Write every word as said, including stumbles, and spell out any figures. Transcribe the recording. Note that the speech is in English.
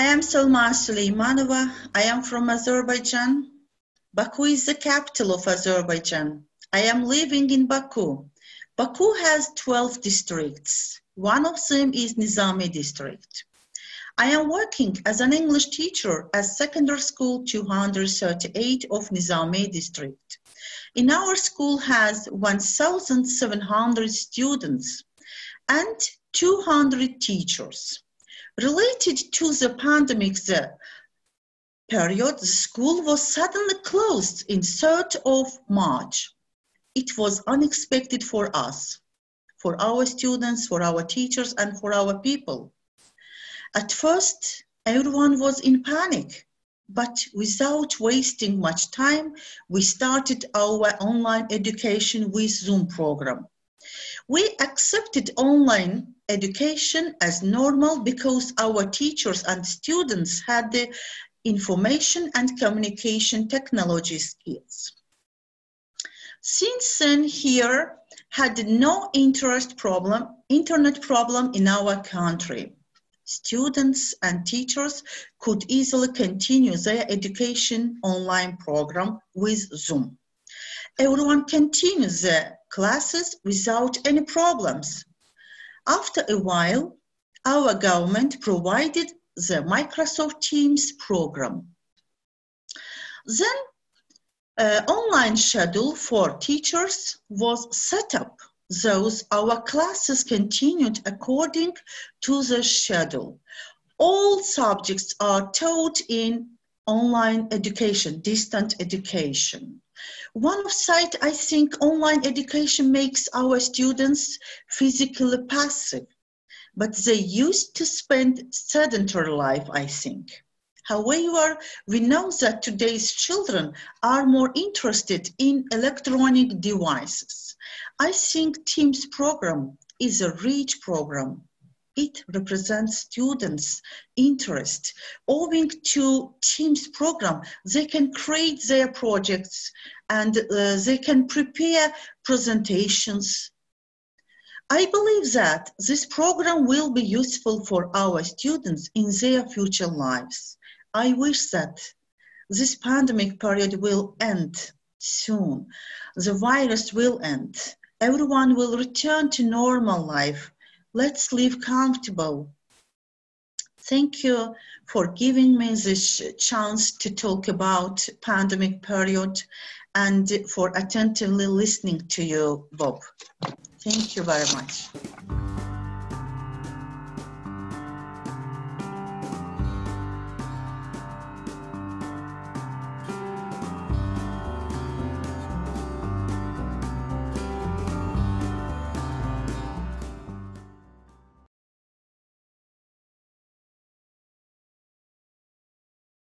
I am Salma Suleymanova. I am from Azerbaijan. Baku is the capital of Azerbaijan. I am living in Baku. Baku has twelve districts. One of them is Nizami district. I am working as an English teacher at secondary school two hundred thirty-eight of Nizami district. In our school has one thousand seven hundred students and two hundred teachers. Related to the pandemic the period, the school was suddenly closed in third of March. It was unexpected for us, for our students, for our teachers, and for our people. At first, everyone was in panic, but without wasting much time, we started our online education with Zoom program. We accepted online education as normal because our teachers and students had the information and communication technology skills. Since then, here had no interest problem, internet problem in our country. Students and teachers could easily continue their education online program with Zoom. Everyone continues their classes without any problems. After a while, our government provided the Microsoft Teams program. Then, uh, online schedule for teachers was set up. Thus, our classes continued according to the schedule. All subjects are taught in online education, distant education. One side, I think online education makes our students physically passive, but they used to spend sedentary life, I think. However, we know that today's children are more interested in electronic devices. I think Teams program is a rich program. It represents students' interest. Owing to Teams program, they can create their projects and uh, they can prepare presentations. I believe that this program will be useful for our students in their future lives. I wish that this pandemic period will end soon. The virus will end. Everyone will return to normal life. Let's live comfortable. Thank you for giving me this chance to talk about pandemic period and for attentively listening to you, Bob. Thank you very much.